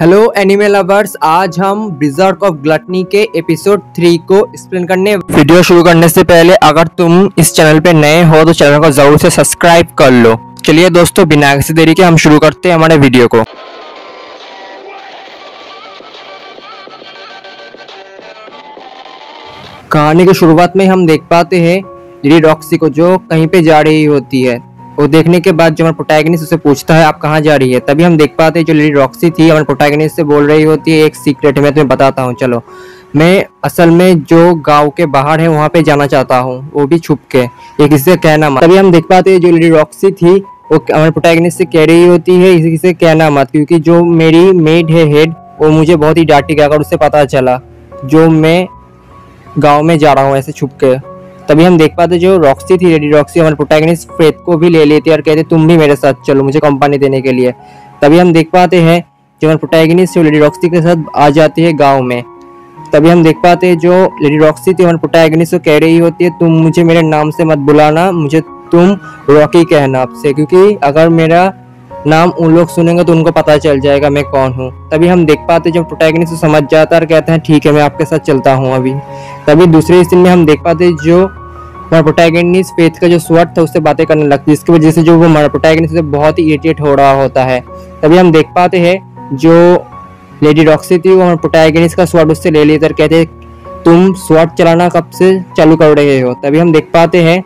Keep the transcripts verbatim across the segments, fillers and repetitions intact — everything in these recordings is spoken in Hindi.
हेलो एनिमे लवर्स, आज हम बर्सर्क ऑफ ग्लटनी के एपिसोड थ्री को एक्सप्लेन करने। वीडियो शुरू करने से पहले अगर तुम इस चैनल पे नए हो तो चैनल को जरूर से सब्सक्राइब कर लो। चलिए दोस्तों, बिना किसी देरी के हम शुरू करते हैं हमारे वीडियो को। कहानी की शुरुआत में हम देख पाते हैं लेडी रॉक्सी को, जो कहीं पे जा रही होती है। वो देखने के बाद जो हमारा प्रोटैगनिस्ट उसे पूछता है आप कहाँ जा रही है, तभी हम देख पाते हैं जो लेडी रॉक्सी थी हमारे प्रोटैगनिस्ट से बोल रही होती है एक सीक्रेट मैं तुम्हें बताता हूँ, चलो। मैं असल में जो गांव के बाहर है वहाँ पे जाना चाहता हूँ, वो भी छुप के, ये किसी से कहना मत। तभी हम देख पाते हैं जो लेडी रॉक्सी थी वो हमारे प्रोटैगनिस्ट से कह रही होती है किसी से कहना मत, क्योंकि जो मेरी मेड है हेड वो मुझे बहुत ही डांटेगा अगर उससे पता चला जो मैं गाँव में जा रहा हूँ ऐसे छुप के। तभी हम देख पाते जो रॉक्सी थी लेडी रॉक्सी हमारे प्रोटैगनिस्ट फ्रेड को भी ले लेती है और कहते तुम भी मेरे साथ चलो मुझे कंपनी देने के लिए। तभी हम देख पाते हैं जो हमारे प्रोटैगनिस्ट लेडी रॉक्सी के साथ आ जाती है गांव में। तभी हम देख पाते हैं जो लेडी रॉक्सी थी हमारे प्रोटैगनिस्ट को कह रही होती है तुम मुझे मेरे नाम से मत बुलाना, मुझे तुम रॉकी कहना आपसे, क्योंकि अगर मेरा नाम उन लोग सुनेंगे तो उनको पता चल जाएगा मैं कौन हूँ। तभी हम देख पाते जब प्रोटैगनिस्ट समझ जाता है और कहते हैं ठीक है मैं आपके साथ चलता हूँ अभी। तभी दूसरे सीन में हम देख पाते जो हमारा प्रोटैगनिस्ट फेथ का जो स्वाट था उससे बातें करने लगती है, जिसकी वजह से जो वो हमारा प्रोटैगनिस्ट बहुत ही इरिटेट हो रहा होता है। तभी हम देख पाते हैं जो लेडी रॉक्सी थी वो हमारे प्रोटैगनिस्ट का स्वाट उससे ले लेते और कहते तुम स्वाट चलाना कब से चालू कर रहे हो। तभी हम देख पाते हैं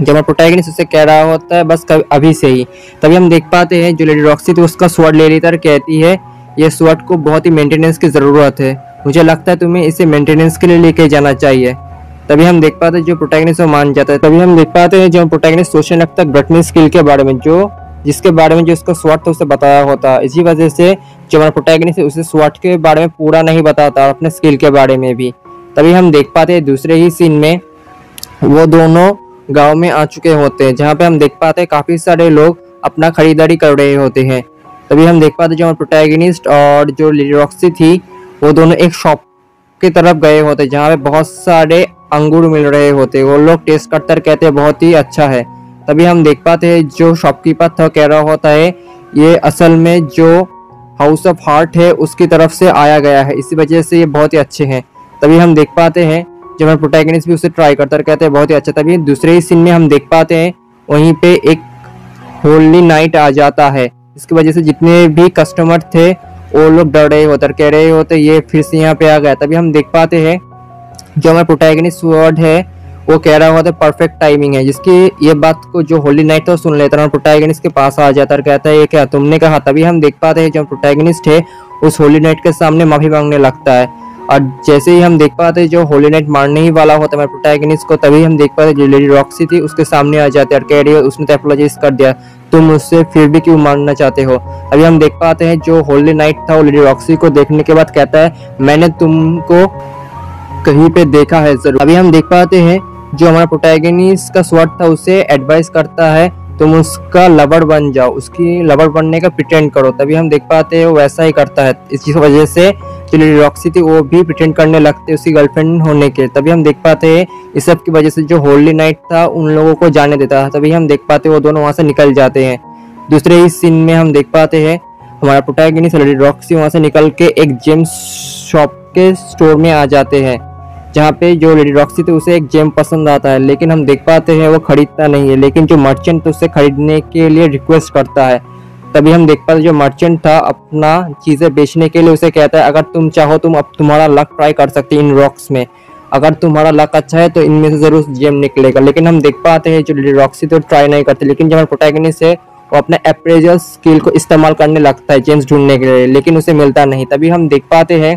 जब हमारा प्रोटैगनिस्ट उससे कह रहा होता है बस अभी से ही। तभी हम देख पाते हैं जो लेडी रॉक्सी थी उसका स्वॉर्ड ले लेता है और कहती है ये स्वॉर्ड को बहुत ही मेंटेनेंस की ज़रूरत है, मुझे लगता है तुम्हें इसे मेंटेनेंस के लिए लेके जाना चाहिए। तभी हम देख पाते हैं जो प्रोटैगनिस्ट वो मान जाता है। तभी हम देख पाते हैं जो प्रोटैगनिस्ट सोचने लगता है ग्लटनी स्किल के बारे में, जो जिसके बारे में जो उसका स्वॉर्ड था उससे बताया होता। इसी वजह से जो हमारा प्रोटैगनिस्ट उसे स्वॉर्ड के बारे में पूरा नहीं बताता, अपने स्किल के बारे में भी। तभी हम देख पाते हैं दूसरे ही सीन में वो दोनों गांव में आ चुके होते हैं, जहां पे हम देख पाते हैं काफ़ी सारे लोग अपना खरीदारी कर रहे होते हैं। तभी हम देख पाते जो हमारे प्रोटैगनिस्ट और जो लेडी रॉक्सी थी वो दोनों एक शॉप की तरफ गए होते जहां पे बहुत सारे अंगूर मिल रहे होते, वो लोग टेस्ट करते कहते हैं बहुत ही अच्छा है। तभी हम देख पाते हैं जो शॉपकीपर था कह रहा होता है ये असल में जो हाउस ऑफ हार्ट है उसकी तरफ से आया गया है, इसी वजह से ये बहुत ही अच्छे हैं। तभी हम देख पाते हैं जब हमारे प्रोटैगनिस्ट भी उसे ट्राई करता है कहते हैं बहुत ही अच्छा। तभी दूसरे ही सीन में हम देख पाते हैं वहीं पे एक होली नाइट आ जाता है, इसकी वजह से जितने भी कस्टमर थे वो लोग डर रहे होते कह रहे होते ये फिर से यहाँ पे आ गया। तभी हम देख पाते हैं जो हमारा प्रोटैगनिस्ट स्वॉर्ड है वो कह रहा होता है परफेक्ट टाइमिंग है, जिसकी ये बात को जो होली नाइट था सुन लेता है और प्रोटैगनिस्ट के पास आ जाता है कहता है ये क्या तुमने कहा। तभी हम देख पाते हैं जो प्रोटैगनिस्ट है उस होली नाइट के सामने माफ़ी मांगने लगता है, और जैसे ही हम देख पाते जो होली नाइट मारने ही वाला होता है हमारे प्रोटैगनिस्ट को, तभी हम देख पाते जो लेडी रॉक्सी थी उसके सामने आ जाते हैं और कह रही है उसने तो एपोलॉजीज कर दिया, तुम उससे फिर भी क्यों मारना चाहते हो। अभी हम देख पाते हैं जो होली नाइट था वो लेडी रॉक्सी को देखने के बाद कहता है मैंने तुमको कहीं पे देखा है जरूर। अभी हम देख पाते हैं जो हमारा प्रोटैगनिस्ट का स्वॉर्ड था उसे एडवाइस करता है तुम उसका लवर बन जाओ, उसकी लवर बनने का प्रिटेंड करो। तभी हम देख पाते हैं वैसा ही करता है, इसी वजह से जो लेडी रॉक्सी थी वो भी प्रिटेंड करने लगते उसकी गर्लफ्रेंड होने के। तभी हम देख पाते हैं इस सब की वजह से जो होली नाइट था उन लोगों को जाने देता है। तभी हम देख पाते वो दोनों वहाँ से निकल जाते हैं। दूसरे ही सीन में हम देख पाते हैं हमारा प्रोटैगनिस्ट लेडी रॉक्सी वहाँ से निकल के एक जेम शॉप के स्टोर में आ जाते हैं, जहाँ पे जो लेडी रॉक्सी थी उसे एक जेम पसंद आता है, लेकिन हम देख पाते हैं वो खरीदता नहीं है, लेकिन जो मर्चेंट उसे खरीदने के लिए रिक्वेस्ट करता है। तभी हम देख पाते जो मर्चेंट था अपना चीज़ें बेचने के लिए उसे कहता है अगर तुम चाहो तुम अब तुम्हारा लक ट्राई कर सकते इन रॉक्स में, अगर तुम्हारा लक अच्छा है तो इनमें से ज़रूर जेम निकलेगा। लेकिन हम देख पाते हैं जो लेडी रॉक्सी तो ट्राई नहीं करते, लेकिन जो हमारा प्रोटैगनिस्ट है वो अपने अप्रेजल स्किल को इस्तेमाल करने लगता है जेम्स ढूंढने के लिए, लेकिन उसे मिलता नहीं। तभी हम देख पाते हैं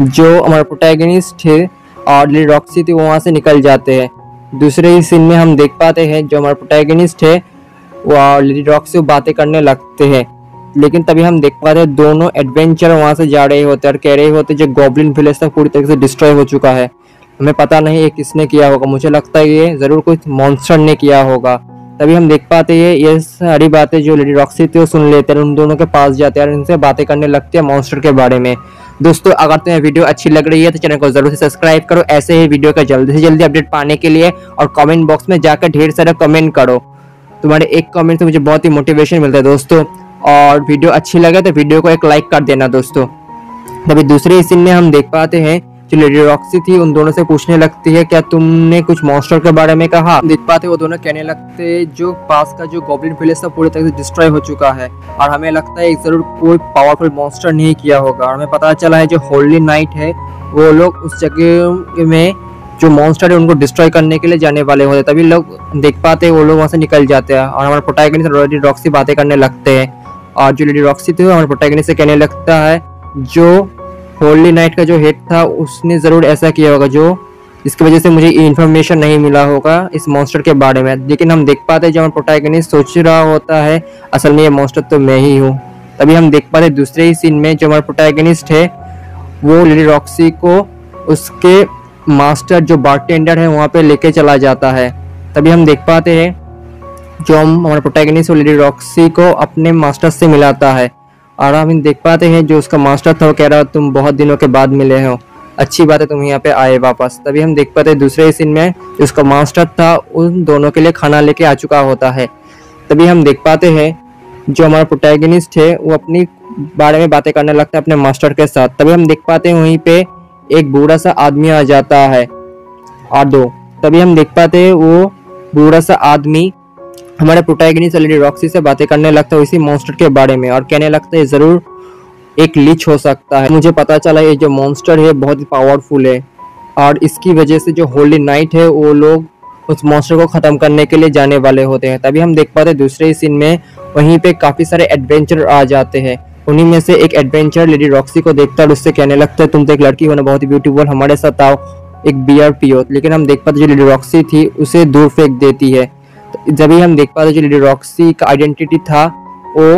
जो हमारा प्रोटैगनिस्ट है और लेडी रॉक्सी थी वो वहाँ से निकल जाते हैं। दूसरे ही सीन में हम देख पाते हैं जो हमारा प्रोटैगनिस्ट है वो और लेडी रॉक्सी बातें करने लगते हैं, लेकिन तभी हम देख पाते हैं दोनों एडवेंचर वहाँ से जा रहे होते हैं और कह रहे होते जो गॉब्लिन विलेज तक पूरी तरीके से डिस्ट्रॉय हो चुका है, हमें पता नहीं ये किसने किया होगा, मुझे लगता है ये ज़रूर कुछ मॉन्स्टर ने किया होगा। तभी हम देख पाते हैं ये सारी बातें जो लेडी रॉक्सी थी वो सुन लेते हैं, उन दोनों के पास जाते हैं और इनसे बातें करने लगते हैं मॉन्स्टर के बारे में। दोस्तों अगर तुम्हें वीडियो अच्छी लग रही है तो चैनल को जरूर से सब्सक्राइब करो ऐसे ही वीडियो का जल्दी से जल्दी अपडेट पाने के लिए, और कमेंट बॉक्स में जाकर ढेर सारा कमेंट करो, तुम्हारे एक कमेंट से मुझे बहुत ही मोटिवेशन मिलता है दोस्तों। और वीडियो अच्छी लगे तो वीडियो को एक लाइक कर देना दोस्तों। तभी दूसरे सीन में हम देख पाते हैं जो लेडी रॉक्सी थी उन दोनों से पूछने लगती है क्या तुमने कुछ मॉन्स्टर के बारे में कहा। देख पाते वो दोनों कहने लगते जो पास का जो गोब्लिन विलेज था पूरी तरह से डिस्ट्रॉय हो चुका है और हमें लगता है जरूर कोई पावरफुल मॉन्स्टर नहीं किया होगा। और हमें पता चला है जो होली नाइट है वो लोग उस जगह में जो मॉन्स्टर है उनको डिस्ट्रॉय करने के लिए जाने वाले होते, तभी लोग देख पाते वो लोग वहाँ से निकल जाते हैं और हमारे प्रोटैगनिस्ट लेडी रॉक्सी बातें करने लगते हैं। और जो लेडी रॉक्सी थी हमारे प्रोटैगनिस्ट से कहने लगता है जो होली नाइट का जो हेड था उसने ज़रूर ऐसा किया होगा जो इसकी वजह से मुझे इन्फॉर्मेशन नहीं मिला होगा इस मॉन्स्टर के बारे में। लेकिन हम देख पाते जब हम प्रोटैगनिस्ट सोच रहा होता है असल में ये मॉन्स्टर तो मैं ही हूँ। तभी हम देख पाते दूसरे ही सीन में जो हमारा प्रोटैगनिस्ट है वो लेडी रॉक्सी को उसके मास्टर जो बारटेंडर है वहाँ पे लेके चला जाता है। तभी हम देख पाते हैं जो हम हमारा प्रोटैगनिस्ट लेडी रॉक्सी को अपने मास्टर से मिलाता है और हम देख पाते हैं जो उसका मास्टर था वो कह रहा हो तुम बहुत दिनों के बाद मिले हो, अच्छी बात है तुम यहाँ पे आए वापस। तभी हम देख पाते हैं दूसरे सीन में जो उसका मास्टर था उन दोनों के लिए खाना लेके आ चुका होता है। तभी हम देख पाते हैं जो हमारा प्रोटैगनिस्ट है वो अपनी बारे में बातें करने लगता है अपने मास्टर के साथ। तभी हम देख पाते हैं वहीं पे एक बूढ़ा सा आदमी आ जाता है आदो। तभी हम देख पाते हैं वो बूढ़ा सा आदमी हमारे प्रोटैगनिस्ट लेडी रॉक्सी से बातें करने लगता है इसी मॉन्स्टर के बारे में और कहने लगता है ज़रूर एक लीच हो सकता है, मुझे पता चला ये जो मॉन्स्टर है बहुत ही पावरफुल है और इसकी वजह से जो होली नाइट है वो लोग उस मॉन्स्टर को ख़त्म करने के लिए जाने वाले होते हैं। तभी हम देख पाते हैं दूसरे सीन में वहीं पे काफ़ी सारे एडवेंचर आ जाते हैं, उन्हीं में से एक एडवेंचर लेडी रॉक्सी को देखता है और उससे कहने लगता है तुम तो एक लड़की हो ना बहुत ही ब्यूटीफुल, हमारे साथ आओ एक बियर पियो। लेकिन हम देख पाते जो लेडी रॉक्सी थी उसे दूर फेंक देती है। जब ही हम देख पाते जो लेडी रॉक्सी का आइडेंटिटी था वो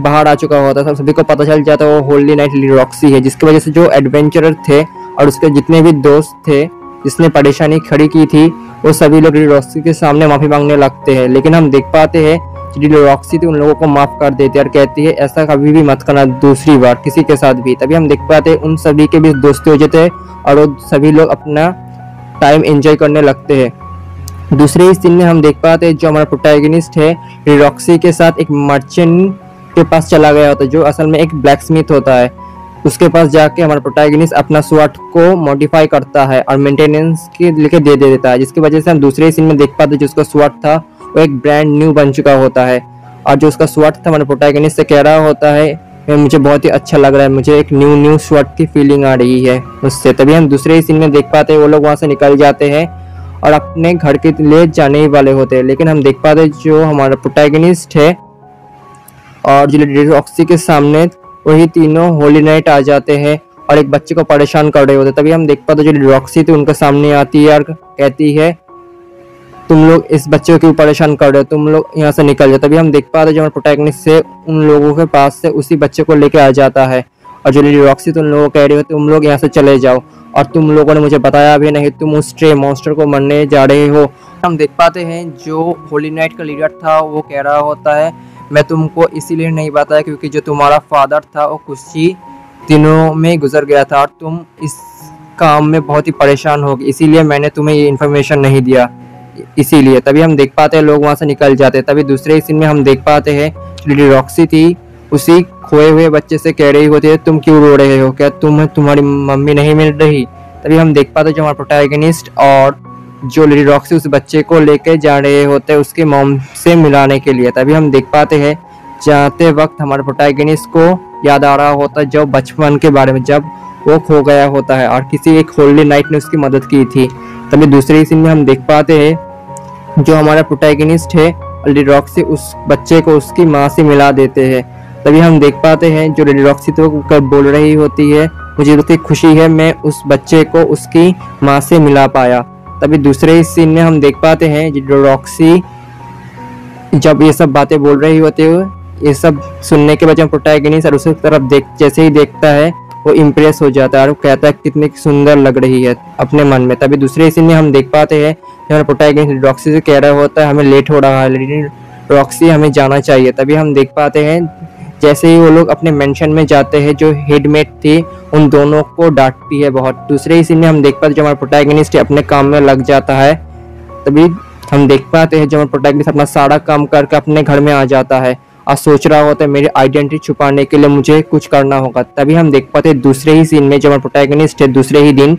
बाहर आ चुका होता था, सभी को पता चल जाता है वो होली नाइट लेडी रॉक्सी है, जिसकी वजह से जो एडवेंचरर थे और उसके जितने भी दोस्त थे जिसने परेशानी खड़ी की थी वो सभी लोग लेडी रॉक्सी के सामने माफ़ी मांगने लगते हैं। लेकिन हम देख पाते हैं लेडी रॉक्सी थी उन लोगों को माफ़ कर देती है और कहती है ऐसा कभी भी मत करना दूसरी बार किसी के साथ भी। तभी हम देख पाते हैं उन सभी के बीच दोस्ती हो जाते हैं और वो सभी लोग अपना टाइम एंजॉय करने लगते हैं। दूसरे ही दिन में हम देख पाते हैं जो हमारा प्रोटैगनिस्ट है रॉक्सी के साथ एक मर्चेंट के पास चला गया होता है जो असल में एक ब्लैकस्मिथ होता है, उसके पास जाके हमारा प्रोटैगनिस्ट अपना स्वाट को मॉडिफाई करता है और मेंटेनेंस के लेके दे दे देता है, जिसकी वजह से हम दूसरे ही सीन में देख पाते हैं जो उसका स्वाट था वो एक ब्रांड न्यू बन चुका होता है। और जो उसका स्वाट था हमारा प्रोटैगनिस्ट से कह रहा होता है मुझे बहुत ही अच्छा लग रहा है, मुझे एक न्यू न्यू स्वाट की फीलिंग आ रही है उससे। तभी हम दूसरे ही सीन में देख पाते हैं वो लोग वहाँ से निकल जाते हैं और अपने घर के लिए जाने ही वाले होते हैं। लेकिन हम देख पाते जो हमारा प्रोटैगनिस्ट है और जो लेडी रॉक्सी के सामने वही तीनों होली नाइट आ जाते हैं और एक बच्चे को परेशान कर रहे होते हैं। तभी हम देख पाते जो लेडी रॉक्सी थी उनके सामने आती है और कहती है तुम लोग इस बच्चे को क्यों परेशान कर रहे हो, तुम लोग यहाँ से निकल जाओ। तभी हम देख पाते जो हमारा प्रोटैगनिस्ट से उन लोगों के पास से उसी बच्चे को लेकर आ जाता है और जो लेडी रॉक्सी तुम लोगों को कह रही हो तुम लोग यहाँ से चले जाओ और तुम लोगों ने मुझे बताया भी नहीं, तुम उस स्ट्रे मॉन्स्टर को मरने जा रहे हो। हम देख पाते हैं जो होली नाइट का लीडर था वो कह रहा होता है मैं तुमको इसीलिए नहीं बताया क्योंकि जो तुम्हारा फादर था वो कुछ ही दिनों में गुजर गया था और तुम इस काम में बहुत ही परेशान होगी, इसीलिए मैंने तुम्हें ये इन्फॉर्मेशन नहीं दिया इसीलिए। तभी हम देख पाते हैं लोग वहाँ से निकल जाते हैं। तभी दूसरे सीन में हम देख पाते हैं लेडी रॉक्सी थी उसी खोए हुए बच्चे से कह रही होती है तुम क्यों रो रहे हो, क्या तुम तुम्हारी मम्मी नहीं मिल रही। तभी हम देख पाते जो हमारा प्रोटैगनिस्ट और जो लेडी रॉक्सी उस बच्चे को लेके जा रहे होते हैं उसके मॉम से मिलाने के लिए। तभी हम देख पाते हैं जाते वक्त हमारे प्रोटैगनिस्ट को याद आ रहा होता है जब बचपन के बारे में जब वो खो गया होता है और किसी एक होली नाइट ने उसकी मदद की थी। तभी दूसरे सीन में हम देख पाते हैं जो हमारा प्रोटैगनिस्ट है लेडी रॉक्सी उस बच्चे को उसकी माँ से मिला देते हैं। तभी हम देख पाते हैं जो लेडी रॉक्सी तो बोल रही होती है मुझे बहुत ही खुशी है मैं उस बच्चे को उसकी माँ से मिला पाया। तभी दूसरे ही सीन में हम देख पाते हैं जो रॉक्सी जब ये सब बातें बोल रही होती है ये सब सुनने के बाद जो प्रोटैगनिस्ट और उसकी तरफ देख जैसे ही देखता है वो इम्प्रेस हो जाता है और कहता है कितनी सुंदर लग रही है अपने मन में। तभी दूसरे सीन में हम देख पाते हैं जो प्रोटैगनिस्ट रॉक्सी से कह रहा होता है हमें लेट हो रहा है लेकिन रॉक्सी हमें जाना चाहिए। तभी हम देख पाते हैं जैसे ही वो लोग अपने मेंशन में जाते हैं जो हेडमेट थी उन दोनों को डांटती है बहुत। दूसरे ही सीन में हम देख पाते हैं जो हमारा प्रोटैगनिस्ट अपने काम में लग जाता है। तभी हम देख पाते हैं जो हमारा प्रोटैगनिस्ट अपना सारा काम करके अपने घर में आ जाता है और सोच रहा होता है मेरी आइडेंटिटी छुपाने के लिए मुझे कुछ करना होगा। तभी हम देख पाते दूसरे ही सीन में जब प्रोटैगनिस्ट है दूसरे ही दिन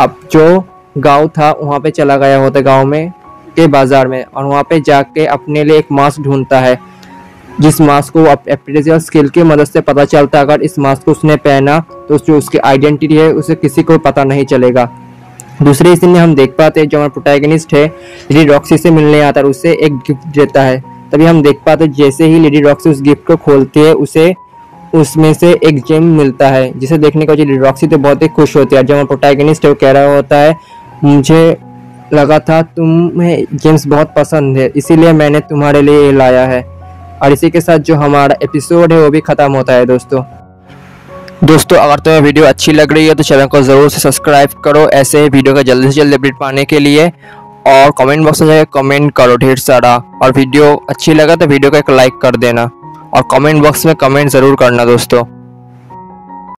अब जो गांव था वहाँ पे चला गया होता है, गांव में के बाजार में, और वहाँ पे जाके अपने लिए एक मास्क ढूंढता है जिस मास्क को एप्टीट्यूड स्किल की मदद से पता चलता है अगर इस मास्क को उसने पहना तो जो उसकी आइडेंटिटी है उसे किसी को पता नहीं चलेगा। दूसरे सीन में हम देख पाते हैं जो हमारा प्रोटैगनिस्ट है लेडी रॉक्सी से मिलने आता है और उसे एक गिफ्ट देता है। तभी हम देख पाते हैं जैसे ही लेडी रॉक्सी उस गिफ्ट को खोलती है उसे उसमें से एक जेम मिलता है जिसे देखने को लेडी रॉक्सी तो बहुत ही खुश होती है। जो हमारा प्रोटैगनिस्ट है वो कह रहा होता है मुझे लगा था तुम्हें जेम्स बहुत पसंद है इसीलिए मैंने तुम्हारे लिए ये लाया है। और इसी के साथ जो हमारा एपिसोड है वो भी ख़त्म होता है। दोस्तों दोस्तों अगर तुम्हें वीडियो अच्छी लग रही है तो चैनल को ज़रूर से सब्सक्राइब करो ऐसे वीडियो का जल्दी से जल्दी अपडेट पाने के लिए, और कमेंट बॉक्स में जाकर कमेंट करो ढेर सारा, और वीडियो अच्छी लगा तो वीडियो को एक लाइक कर देना और कमेंट बॉक्स में कमेंट ज़रूर करना दोस्तों।